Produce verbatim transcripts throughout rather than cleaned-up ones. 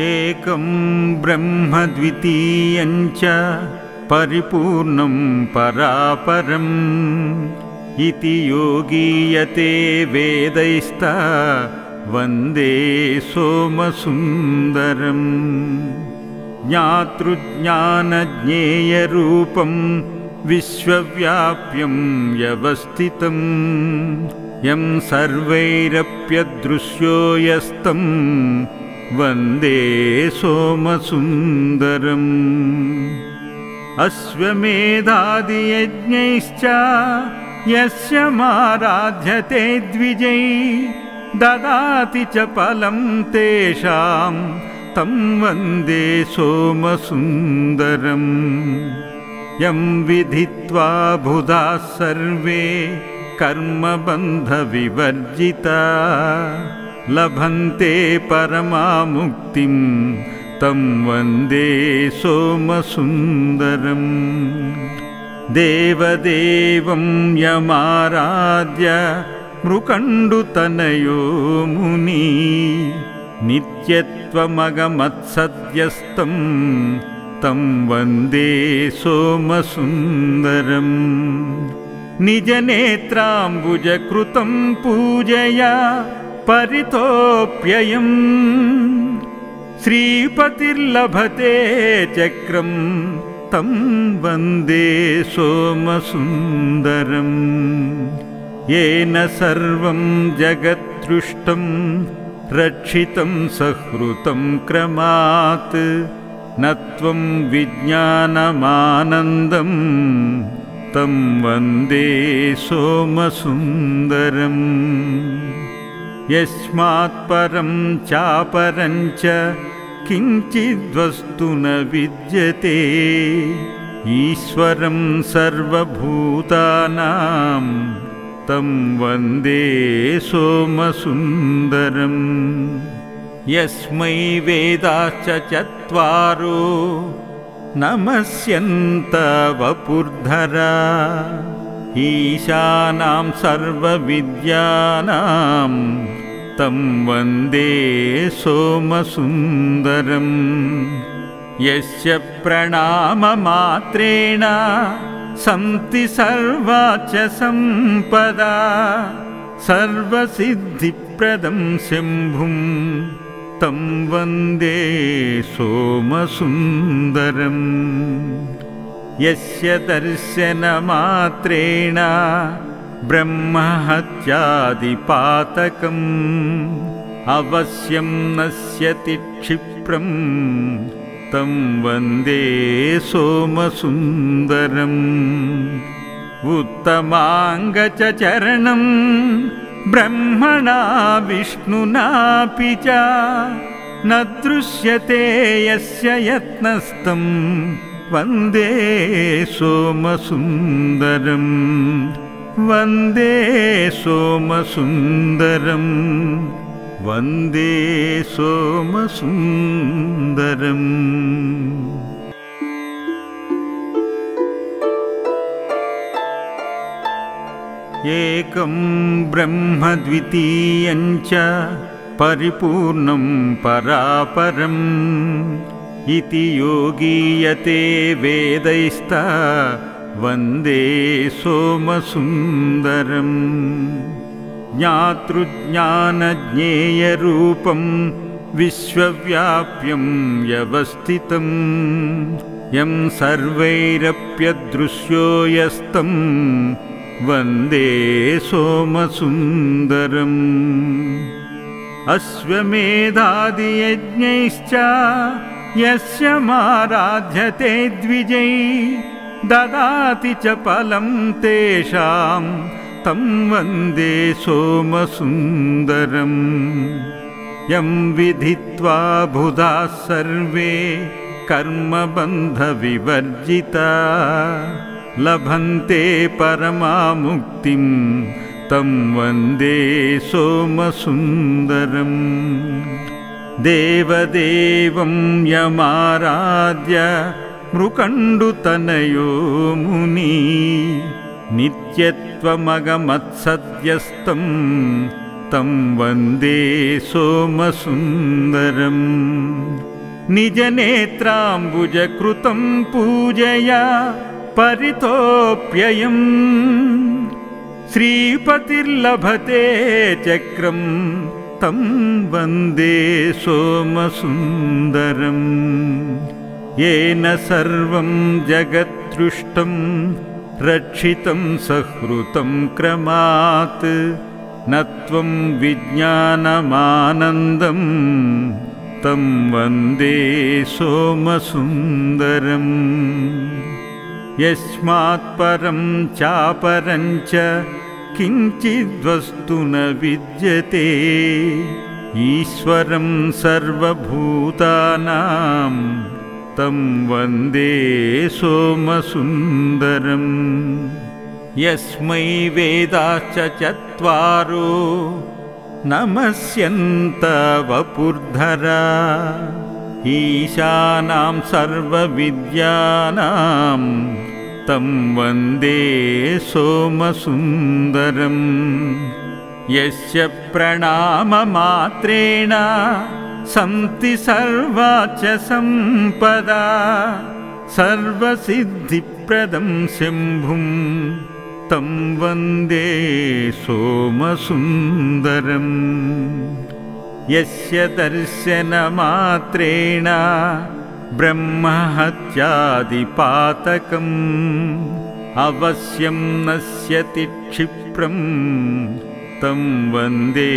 एकं ब्रह्म द्वितीयं च परिपूर्णं परापरम् इति योगीयते वेदैस्ता वन्दे सोमसुन्दरम्। ज्ञातृज्ञानज्ञेयरूपं विश्वव्याप्यं व्यवस्थितम् यं सर्वैरप्यदृश्योऽस्तं वन्दे सोमसुन्दरम्। अश्वमेधादियज्ञैश्च यस्य माराध्यते द्विजै ददाति च फलं तेषां तं वन्दे सोमसुन्दरम्। यं विधित्वा बुधा सर्वे कर्मबन्धविवर्जिता लभन्ते परमामुक्तिं तं वन्दे सोमसुन्दरम्। देवदेवं यमाराध्य मृकण्डुतनयो मुनि नित्यत्वमगमत्सद्यस्तं तं वन्दे सोमसुन्दरम्। निजनेत्राम्बुजकृतं पूजया परितोप्ययम् श्रीपतिर्लभते चक्रं तं वन्दे सोमसुन्दरम्। येन सर्वं जगत्तृष्टं रक्षितं सहृतं क्रमात् न त्वं विज्ञानमानन्दम् तं वन्दे सोमसुन्दरम्। यस्मात् परं चापरं च किञ्चिद्वस्तु न विद्यते ईश्वरं सर्वभूतानां तं वन्दे सोमसुन्दरम्। यस्मै वेदाश्च चत्वारो नमस्यन्त वपुर्धरा ईशानां सर्वविद्यानां तं वन्दे सोमसुन्दरम्। यस्य प्रणाममात्रेण सन्ति सर्वाच सम्पदा सर्वसिद्धिप्रदं शम्भुं तं वन्दे सोमसुन्दरम्। यस्य दर्शनमात्रेण ब्रह्महत्यादिपातकम् अवश्यं नश्यति क्षिप्रं तं वन्दे सोमसुन्दरम्। उत्तमाङ्गचरणं ब्रह्मणा विष्णुनापि च न दृश्यते यस्य यत्नस्थं वन्दे सोमसुन्दरम्। वन्दे सोमसुन्दरम्। वन्दे सोमसुन्दरम्। एकं ब्रह्म द्वितीयं च परिपूर्णं परापरम् इति योगीयते वेदैस्ता वन्दे सोमसुन्दरम्। ज्ञातृज्ञानज्ञेयरूपं विश्वव्याप्यं व्यवस्थितं यं सर्वैरप्यदृश्योऽस्तं वन्दे सोमसुन्दरम्। अश्वमेधादियज्ञैश्च यस्य माराध्यते द्विजै ददाति च फलं तेषां तं वन्दे सोमसुन्दरम्। यं विधित्वा बुधा सर्वे कर्मबन्धविवर्जिता लभन्ते परमामुक्तिं तं वन्दे सोमसुन्दरम्। देवदेवं यमाराध्य मृकण्डुतनयो मुनि नित्यत्वमगमत्सद्यस्तं तं वन्दे सोमसुन्दरम् निजनेत्राम्बुजकृतं पूजया परितोप्ययम् श्रीपतिर्लभते चक्रं तं वन्दे सोमसुन्दरम् येन सर्वं जगत्तृष्टं रक्षितं सहृतं क्रमात् नत्वं विज्ञानमानन्दं तं वन्दे सोमसुन्दरम् यस्मात् परं चापरं च किञ्चिद्वस्तु न विद्यते ईश्वरं सर्वभूतानां तं वन्दे सोमसुन्दरम् यस्मै वेदाश्च चत्वारो नमस्यन्त वपुर्धरा ईशानां सर्वविद्यानां तं वन्दे सोमसुन्दरम् यस्य प्रणाममात्रेण सन्ति सर्वाच सम्पदा सर्वसिद्धिप्रदं शम्भुं तं वन्दे सोमसुन्दरम् यस्य दर्शनमात्रेण ब्रह्महत्यादिपातकम् अवश्यं नश्यति क्षिप्रं तं वन्दे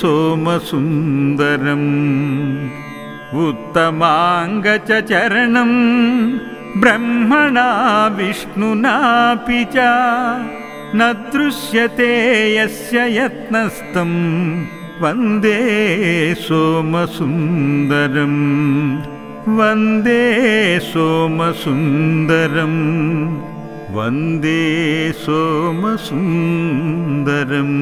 सोमसुन्दरम् उत्तमाङ्गचरणं ब्रह्मणा विष्णुनापि च न दृश्यते यस्य यत्नस्थं वन्दे सोमसुन्दरम् वन्दे सोमसुन्दरम् वन्दे सोमसुन्दरम्।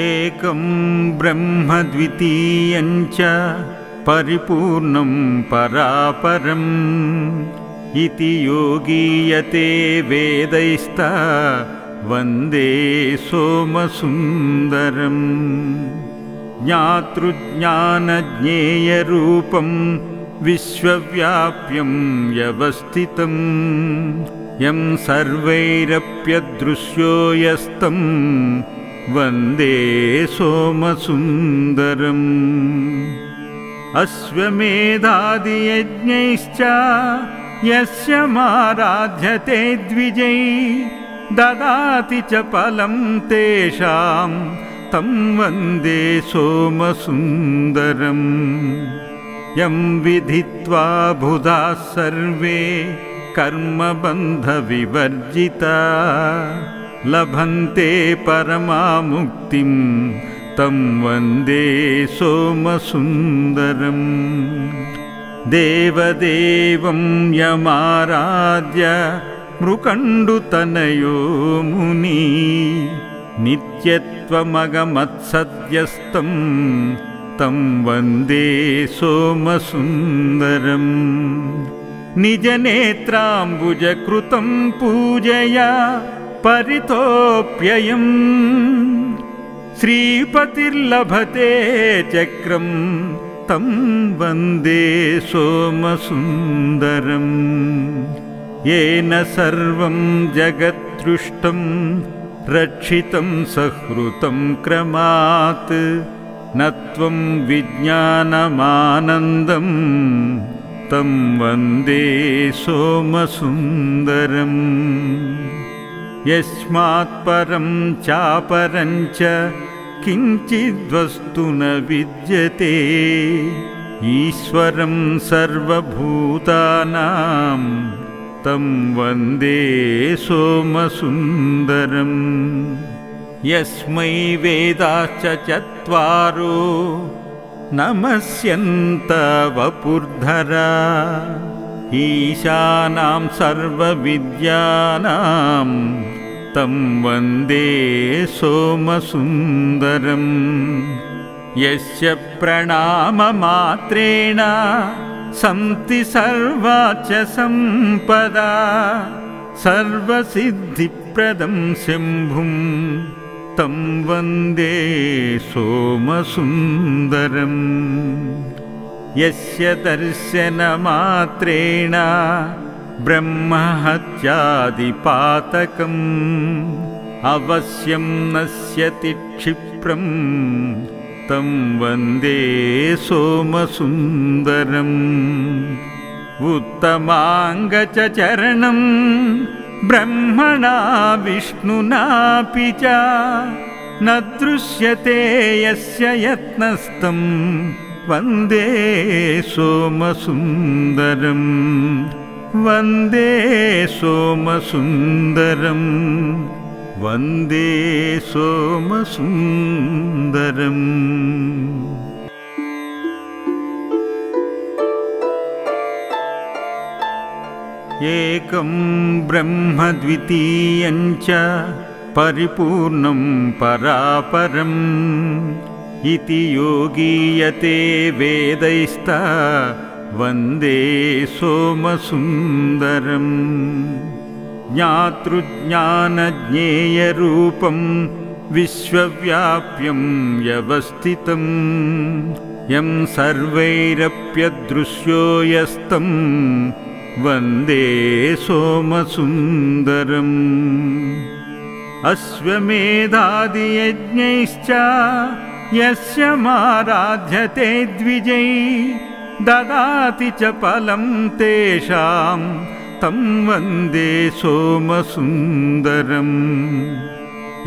एकं ब्रह्म द्वितीयं च परिपूर्णं परापरम् इति योगीयते वेदैस्ता वन्दे सोमसुन्दरम् ज्ञातृज्ञानज्ञेयरूपं विश्वव्याप्यं व्यवस्थितं यं सर्वैरप्यदृश्योऽस्तं वन्दे सोमसुन्दरम् अश्वमेधादियज्ञैश्च यस्य माराध्यते द्विजै ददाति च फलं तेषां तं वन्दे सोमसुन्दरम् यं विधित्वा बुधा सर्वे कर्मबन्धविवर्जिता लभन्ते परमामुक्तिं तं वन्दे सोमसुन्दरम् देवदेवं यमाराध्य मृकण्डुतनयो मुनि नित्यत्वमगमत्सद्यस्तं तं वन्दे सोमसुन्दरम् निजनेत्राम्बुजकृतं पूजया परितोप्ययम् श्रीपतिर्लभते चक्रं तं वन्दे सोमसुन्दरम् येन सर्वं जगत्तृष्टं रक्षितं सहृतं क्रमात् नत्वं विज्ञानमानन्दं तं वन्दे सोमसुन्दरम् यस्मात् परं चापरं च किञ्चिद्वस्तु न विद्यते ईश्वरं सर्वभूतानां तं वन्दे सोमसुन्दरम् यस्मै वेदाश्च चत्वारो नमस्यन्त वपुर्धरा ईशानां सर्वविद्यानां तं वन्दे सोमसुन्दरम् यस्य प्रणाममात्रेण सन्ति सर्वाच सम्पदा सर्वसिद्धिप्रदं शम्भुं तं वन्दे सोमसुन्दरम्। यस्य दर्शनमात्रेण ब्रह्महत्यादिपातकम् अवश्यं नश्यति क्षिप्रं तं वन्दे सोमसुन्दरम्। उत्तमाङ्गचरणं ब्रह्मणा विष्णुनापि च न दृश्यते यस्य यत्नस्थं वन्दे सोमसुन्दरं वन्दे सोमसुन्दरं वन्दे सोमसुन्दरम्। एकं ब्रह्म द्वितीयं च परिपूर्णं परापरम् इति योगीयते वेदैस्ता वन्दे सोमसुन्दरम्। ज्ञातृज्ञानज्ञेयरूपं विश्वव्याप्यं व्यवस्थितं यं सर्वैरप्यदृश्योऽस्तं वन्दे सोमसुन्दरम्। अश्वमेधादियज्ञैश्च यस्य माराध्यते द्विजै ददाति च फलं तेषां तं वन्दे सोमसुन्दरम्।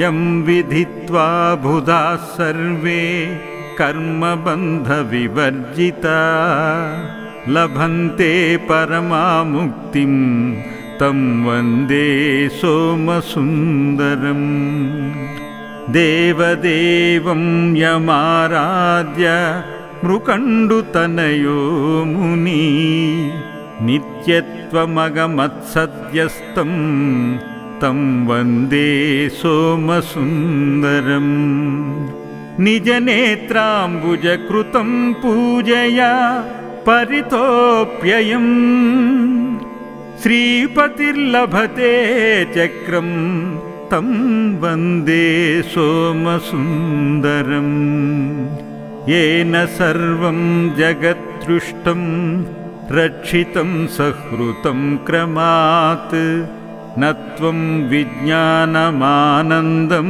यं विधित्वा बुधा सर्वे कर्मबन्धविवर्जिता लभन्ते परमामुक्तिं तं वन्दे सोमसुन्दरम्। देवदेवं यमाराध्य मृकण्डुतनयो मुनि नित्यत्वमगमत्सद्यस्तं तं वन्दे सोमसुन्दरम्। निजनेत्राम्बुजकृतं पूजया परितोप्ययं श्रीपतिर्लभते चक्रं तं वन्दे सोमसुन्दरम्। येन सर्वं जगत्तृष्टं रक्षितं सहृतं क्रमात् न त्वं विज्ञानमानन्दं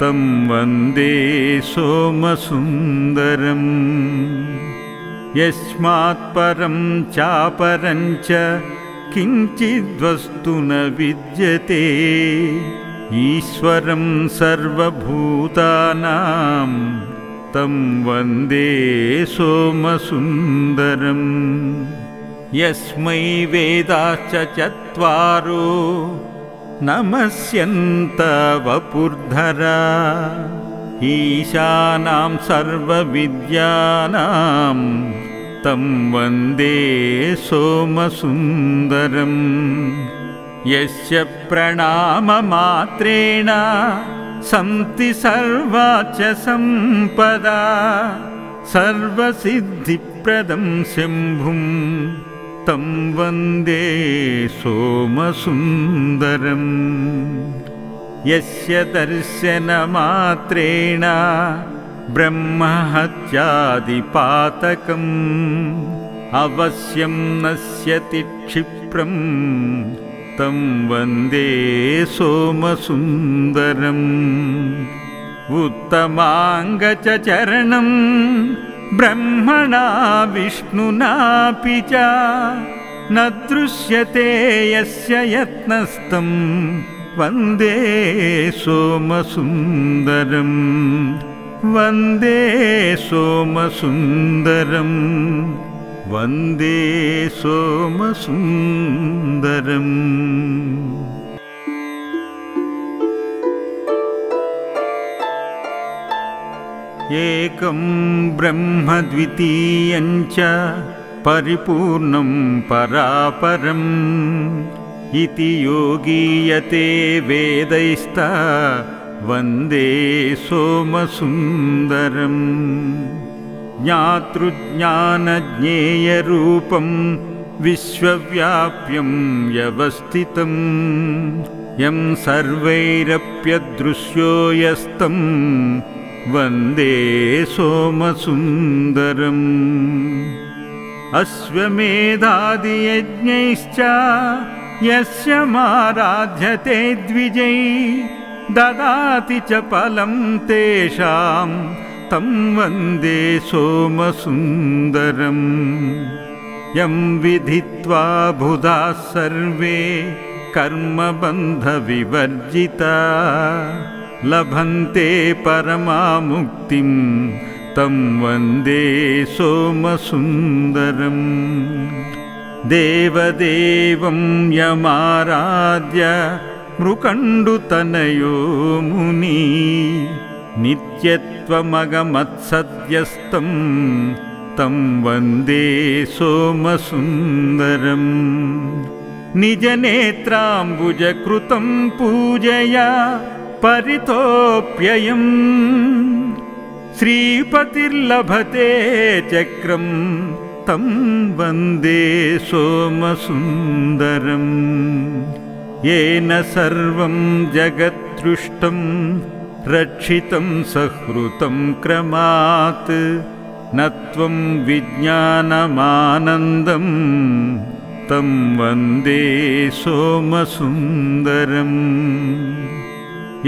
तं वन्दे सोमसुन्दरम्। यस्मात् परं चापरं च किञ्चिद्वस्तु न विद्यते ईश्वरं सर्वभूतानां तं वन्दे सोमसुन्दरम्। यस्मै वेदाश्च चत्वारो नमस्यन्त वपुर्धरा ईशानां सर्वविद्यानां तं वन्दे सोमसुन्दरम्। यस्य प्रणाममात्रेण सन्ति सर्वाच सम्पदा सर्वसिद्धिप्रदं शम्भुं तं वन्दे सोमसुन्दरम्। यस्य दर्शनमात्रेण ब्रह्महत्यादिपातकम् अवश्यं नश्यति क्षिप्रं तं वन्दे सोमसुन्दरम्। उत्तमाङ्गचरणं ब्रह्मणा विष्णुनापि च न दृश्यते यस्य यत्नस्थं वन्दे सोमसुन्दरं वन्दे सोमसुन्दरं वन्दे सोमसुन्दरम्। एकं ब्रह्म द्वितीयं च परिपूर्णं परापरम् इति योगीयते वेदैस्ता वन्दे सोमसुन्दरम्। ज्ञातृज्ञानज्ञेयरूपं विश्वव्याप्यं व्यवस्थितं यं सर्वैरप्यदृश्योऽस्तं वन्दे सोमसुन्दरम्। अश्वमेधादियज्ञैश्च यस्य माराध्यते द्विजै ददाति च फलं तेषां तं वन्दे सोमसुन्दरम्। यं विधित्वा बुधा सर्वे कर्मबंध विवर्जिता लभन्ते परमामुक्तिं तं वन्दे सोमसुन्दरम्। देवदेवं यमाराध्य मृकण्डुतनयो मुनि नित्यत्वमगमत्सद्यस्तं तं वन्दे सोमसुन्दरम्। निजनेत्राम्बुजकृतं पूजया परितोप्ययं श्रीपतिर्लभते चक्रं तं वन्दे सोमसुन्दरम्। येन सर्वं जगत्तृष्टं रक्षितं सहृतं क्रमात् न त्वं विज्ञानमानन्दं तं वन्दे सोमसुन्दरम्।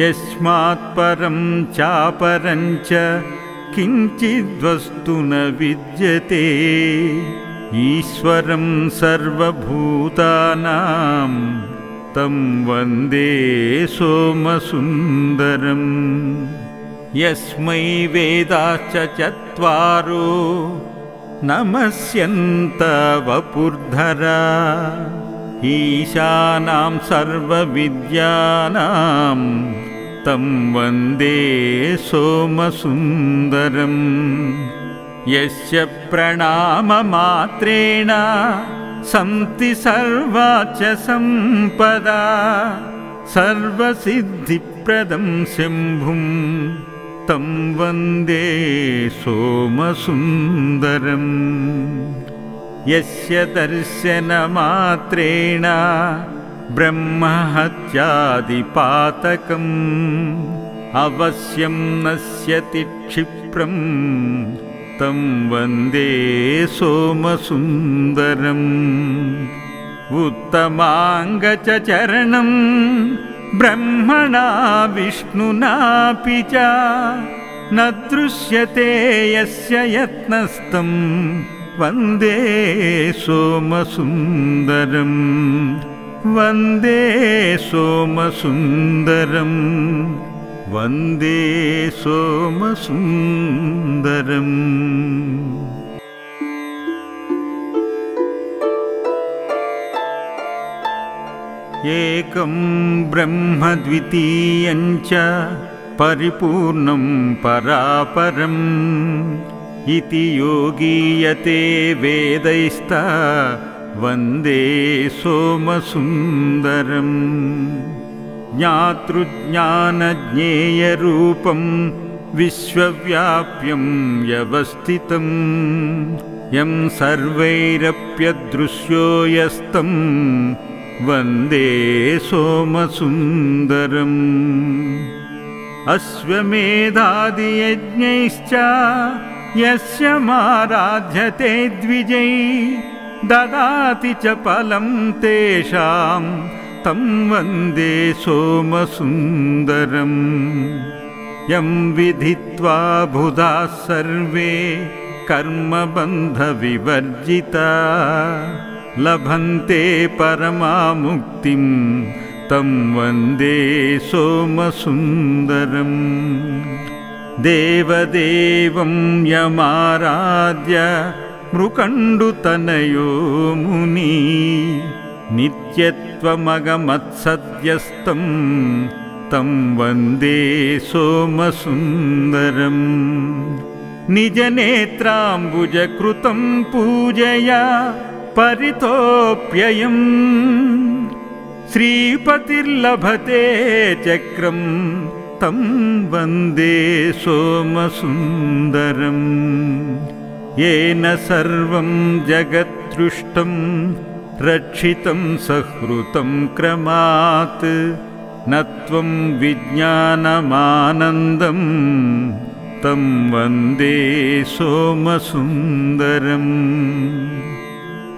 यस्मात् परं चापरं च किञ्चिद्वस्तु न विद्यते ईश्वरं सर्वभूतानां तं वन्दे सोमसुन्दरम्। यस्मै वेदाश्च चत्वारो नमस्यन्त वपुर्धरा ईशानां सर्वविद्यानां तं वन्दे सोमसुन्दरम्। यस्य प्रणाममात्रेण सन्ति सर्वाच सम्पदा सर्वसिद्धिप्रदं शम्भुं तं वन्दे सोमसुन्दरम्। यस्य दर्शनमात्रेण ब्रह्महत्यादिपातकम् अवश्यं नश्यति क्षिप्रं तं वन्दे सोमसुन्दरम्। उत्तमाङ्गचरणं ब्रह्मणा विष्णुनापि च न दृश्यते यस्य यत्नस्तं वन्दे सोमसुन्दरम्। वन्दे सोमसुन्दरम्। वन्दे सोमसुन्दरम्। एकं ब्रह्म द्वितीयं च परिपूर्णं परापरम् इति योगीयते वेदैस्ता वन्दे सोमसुन्दरम्। ज्ञातृज्ञानज्ञेयरूपं विश्वव्याप्यं व्यवस्थितं यं सर्वैरप्यदृश्योऽस्तं वन्दे सोमसुन्दरम्। अश्वमेधादियज्ञैश्च यस्य माराध्यते द्विजै ददाति च फलं तेषां तं वन्दे सोमसुन्दरम्। यं विधित्वा बुधा सर्वे कर्मबन्धविवर्जिता लभन्ते परमामुक्तिं तं वन्दे सोमसुन्दरम्। देवदेवं यमाराध्य मृकण्डुतनयो मुनि नित्यत्वमगमत्सद्यस्तं तं वन्दे सोमसुन्दरम्। निजनेत्राम्बुजकृतं पूजया परितोप्ययं श्रीपतिर्लभते चक्रं तं वन्दे सोमसुन्दरम्। येन सर्वं जगत् दृष्टं रक्षितं सहृतं क्रमात् न त्वं विज्ञानमानन्दं तं वन्दे सोमसुन्दरम्।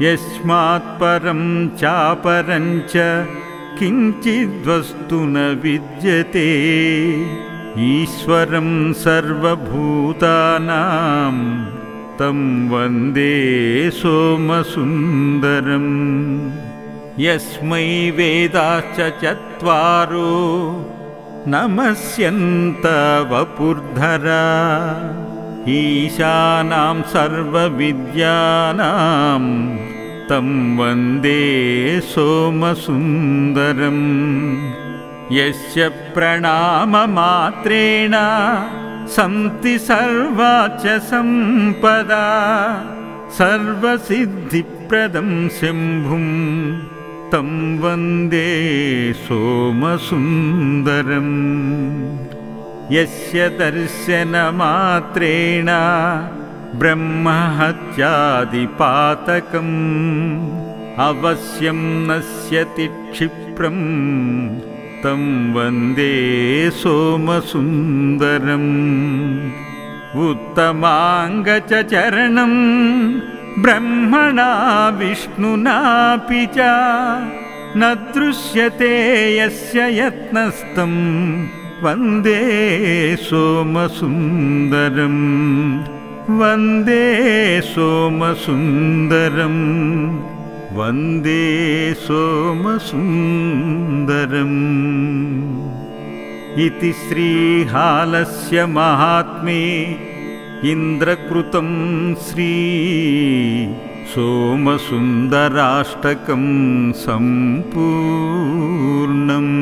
यस्मात् परं चापरं च किञ्चिद्वस्तु न विद्यते ईश्वरं सर्वभूतानां तं वन्दे सोमसुन्दरम्। यस्मै वेदाश्च चत्वारो नमस्यन्त वपुर्धरा ईशानां सर्वविद्यानां तं वन्दे सोमसुन्दरम्। यस्य प्रणाममात्रेण सन्ति सर्वाच सम्पदा सर्वसिद्धिप्रदं शम्भुं तं वन्दे सोमसुन्दरम्। यस्य दर्शनमात्रेण ब्रह्महत्यादिपातकम् अवश्यं नश्यति क्षिप्रं तं वन्दे सोमसुन्दरम्। उत्तमाङ्गचरणं ब्रह्मणा विष्णुनापि च न दृश्यते यस्य यत्नस्थं वन्दे सोमसुन्दरम्। वन्दे सोमसुन्दरम्। वन्दे सोमसुन्दरम्। इति श्रीहालस्य महात्म्ये इन्द्रकृतं श्री सोमसुन्दराष्टकं सम्पूर्णम्।